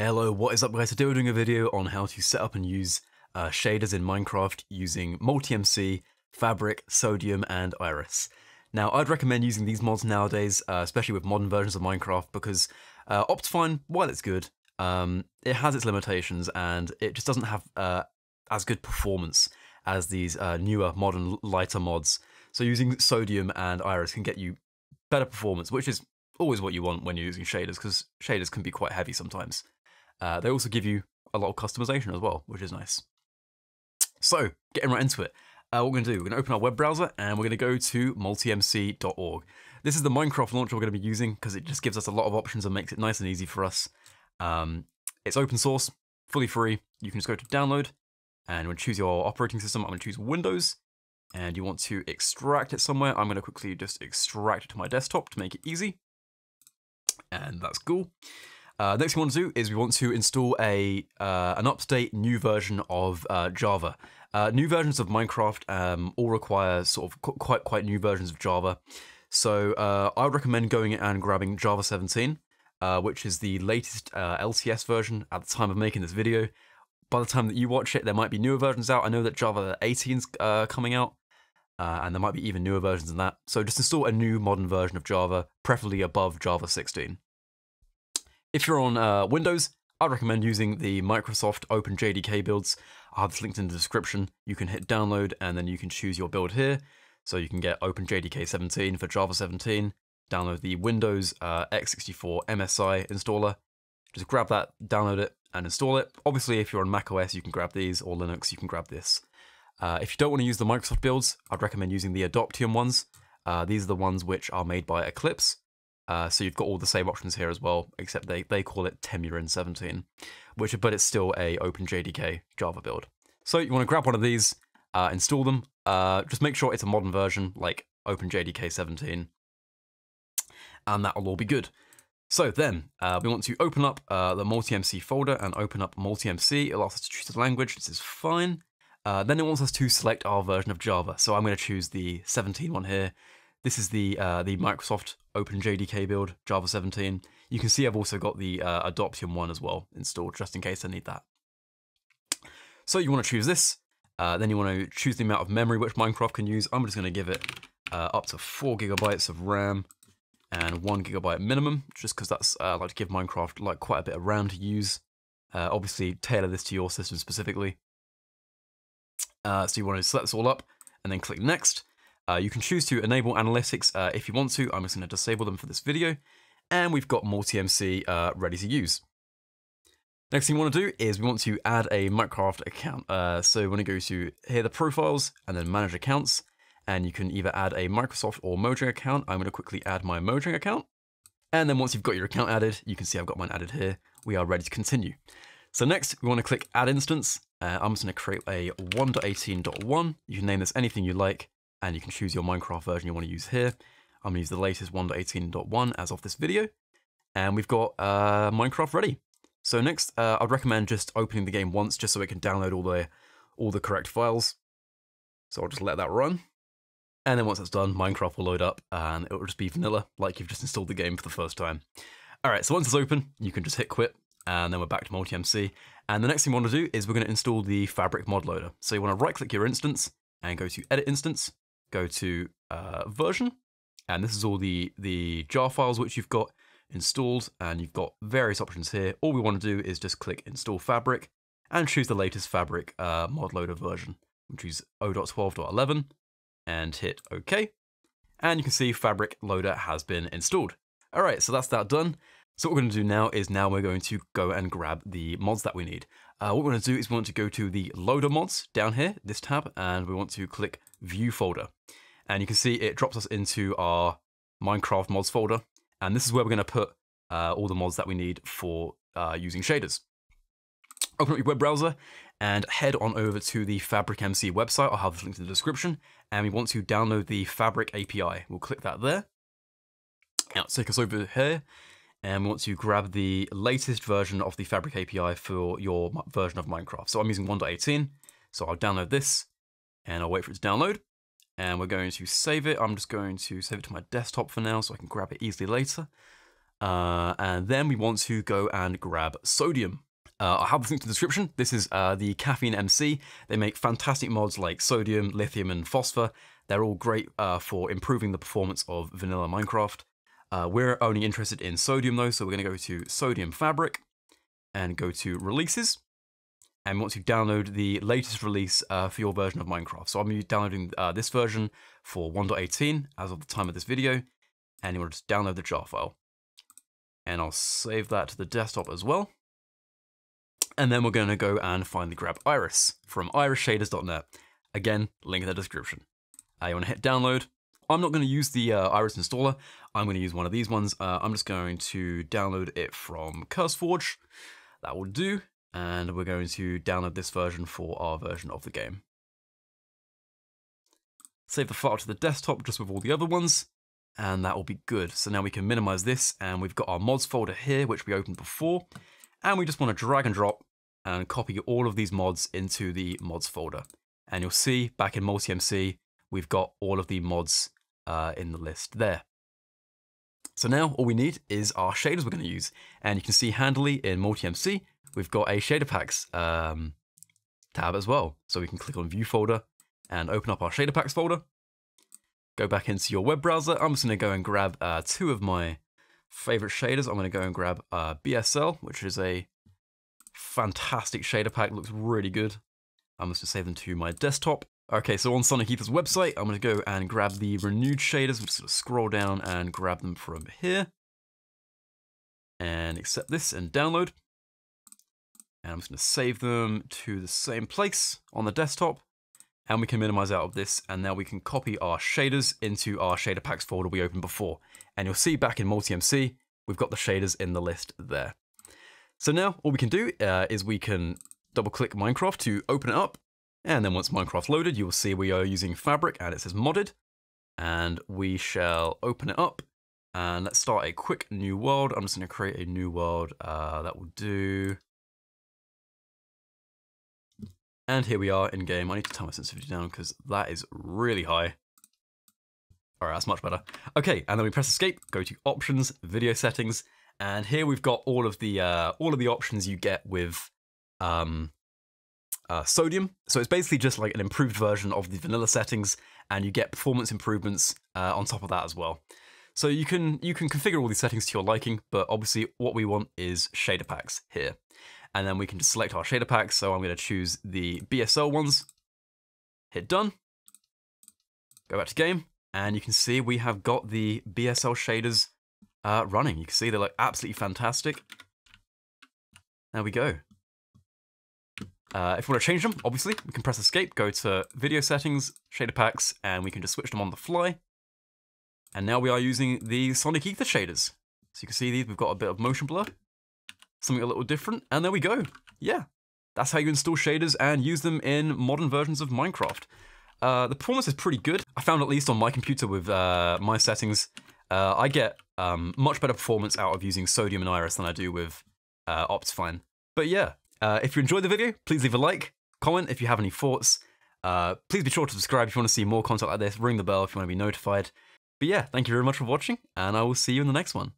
Hello, what is up guys? Today we're doing a video on how to set up and use shaders in Minecraft using MultiMC, Fabric, Sodium, and Iris. Now, I'd recommend using these mods nowadays, especially with modern versions of Minecraft, because Optifine, while it's good, it has its limitations and it just doesn't have as good performance as these newer, modern, lighter mods. So using Sodium and Iris can get you better performance, which is always what you want when you're using shaders, because shaders can be quite heavy sometimes. They also give you a lot of customization as well, which is nice. So, getting right into it. What we're going to do, we're going to open our web browser and we're going to go to multimc.org. This is the Minecraft launcher we're going to be using because it just gives us a lot of options and makes it nice and easy for us. It's open source, fully free. You can just go to download and we'll choose your operating system. I'm going to choose Windows and you want to extract it somewhere. I'm going to quickly just extract it to my desktop to make it easy. And that's cool. Next thing we want to do is we want to install an up-to-date new version of Java. New versions of Minecraft all require sort of quite new versions of Java. So I would recommend going and grabbing Java 17, which is the latest LTS version at the time of making this video. By the time that you watch it, there might be newer versions out. I know that Java 18 is coming out, and there might be even newer versions than that. So just install a new modern version of Java, preferably above Java 16. If you're on Windows, I'd recommend using the Microsoft OpenJDK builds. I'll have this linked in the description. You can hit download and then you can choose your build here. So you can get OpenJDK 17 for Java 17, download the Windows x64 MSI installer. Just grab that, download it, and install it. Obviously, if you're on macOS, you can grab these, or Linux, you can grab this. If you don't want to use the Microsoft builds, I'd recommend using the Adoptium ones. These are the ones which are made by Eclipse. So you've got all the same options here as well, except they call it Temurin 17, but it's still a OpenJDK Java build. So you want to grab one of these, install them, just make sure it's a modern version like OpenJDK 17, and that'll all be good. So then we want to open up the MultiMC folder and open up MultiMC. It'll ask us to choose the language, this is fine. Then it wants us to select our version of Java. So I'm going to choose the 17 one here. This is the Microsoft OpenJDK build, Java 17. You can see I've also got the Adoptium one as well installed, just in case I need that. So you want to choose this. Then you want to choose the amount of memory which Minecraft can use. I'm just going to give it up to 4 GB of RAM and 1 GB minimum, just because that's I like to give Minecraft like quite a bit of RAM to use. Obviously, tailor this to your system specifically. So you want to select this all up and then click next. You can choose to enable analytics if you want to. I'm just going to disable them for this video. And we've got MultiMC ready to use. Next thing we want to do is we want to add a Minecraft account. So we want to go to here, the profiles, and then manage accounts. And you can either add a Microsoft or Mojang account. I'm going to quickly add my Mojang account. And then once you've got your account added, you can see I've got mine added here. We are ready to continue. So next, we want to click Add Instance. I'm just going to create a 1.18.1. You can name this anything you like. And you can choose your Minecraft version you want to use here. I'm going to use the latest 1.18.1 as of this video. And we've got Minecraft ready. So next, I'd recommend just opening the game once, just so it can download all the correct files. So I'll just let that run. And then once that's done, Minecraft will load up and it will just be vanilla, like you've just installed the game for the first time. All right, so once it's open, you can just hit quit. And then we're back to MultiMC. And the next thing we want to do is we're going to install the Fabric mod loader. So you want to right-click your instance and go to Edit Instance. Go to version, and this is all the jar files which you've got installed, and you've got various options here. All we want to do is just click Install Fabric, and choose the latest Fabric mod loader version, which is 0.12.11, and hit OK. And you can see Fabric Loader has been installed. All right, so that's that done. So what we're going to do now is we're going to go and grab the mods that we need. What we're going to do is we want to go to the Loader Mods down here, this tab, and we want to click View Folder. And you can see it drops us into our Minecraft Mods folder. And this is where we're going to put all the mods that we need for using shaders. Open up your web browser and head on over to the Fabric MC website. I'll have this linked in the description. And we want to download the Fabric API. We'll click that there. Now it'll take us over here. And we want to grab the latest version of the Fabric API for your version of Minecraft. So I'm using 1.18, so I'll download this, and I'll wait for it to download. And we're going to save it. I'm just going to save it to my desktop for now, so I can grab it easily later. And then we want to go and grab sodium. I'll have a link to the description. This is the CaffeineMC. They make fantastic mods like Sodium, Lithium, and Phosphor. They're all great for improving the performance of vanilla Minecraft. We're only interested in Sodium though, so we're going to go to Sodium Fabric and go to Releases. And we want to download the latest release for your version of Minecraft. So I'm downloading this version for 1.18 as of the time of this video. And you want to just download the jar file. And I'll save that to the desktop as well. And then we're going to go and finally grab Iris from irisshaders.net. Again, link in the description. You want to hit download. I'm not going to use the Iris installer. I'm going to use one of these ones. I'm just going to download it from CurseForge. That will do. And we're going to download this version for our version of the game. Save the file to the desktop just with all the other ones. And that will be good. So now we can minimize this, and we've got our mods folder here, which we opened before. And we just want to drag and drop and copy all of these mods into the mods folder. And you'll see back in MultiMC, we've got all of the mods in the list there. So now all we need is our shaders we're going to use. And you can see handily in MultiMC, we've got a shader packs tab as well. So we can click on view folder and open up our shader packs folder. Go back into your web browser. I'm just going to go and grab two of my favorite shaders. I'm going to go and grab BSL, which is a fantastic shader pack. Looks really good. I'm just going to save them to my desktop. Okay, so on Sonic Ether's website, I'm going to go and grab the renewed shaders. I'm just going to scroll down and grab them from here. And accept this and download. And I'm just going to save them to the same place on the desktop. And we can minimize out of this, and now we can copy our shaders into our shader packs folder we opened before. And you'll see back in MultiMC, we've got the shaders in the list there. So now all we can do is we can double click Minecraft to open it up. And then once Minecraft loaded, you will see we are using Fabric and it says modded. And we shall open it up and let's start a quick new world. I'm just gonna create a new world that will do. And here we are in game. I need to turn my sensitivity down because that is really high. All right, that's much better. Okay, and then we press escape, go to options, video settings, and here we've got all of the options you get with sodium. So it's basically just like an improved version of the vanilla settings, and you get performance improvements on top of that as well. So you can configure all these settings to your liking, but obviously what we want is shader packs here. And then we can just select our shader packs. So I'm going to choose the BSL ones, hit done, go back to game. And you can see we have got the BSL shaders running. You can see they look absolutely fantastic. There we go. If we want to change them, obviously, we can press escape, go to video settings, shader packs, and we can just switch them on the fly. And now we are using the Sonic Ether shaders. So you can see these, we've got a bit of motion blur. Something a little different, and there we go. Yeah, that's how you install shaders and use them in modern versions of Minecraft. The performance is pretty good. I found, at least on my computer with my settings, I get much better performance out of using Sodium and Iris than I do with Optifine. But yeah, if you enjoyed the video, please leave a like, comment if you have any thoughts. Please be sure to subscribe if you want to see more content like this. Ring the bell if you want to be notified. But yeah, thank you very much for watching, and I will see you in the next one.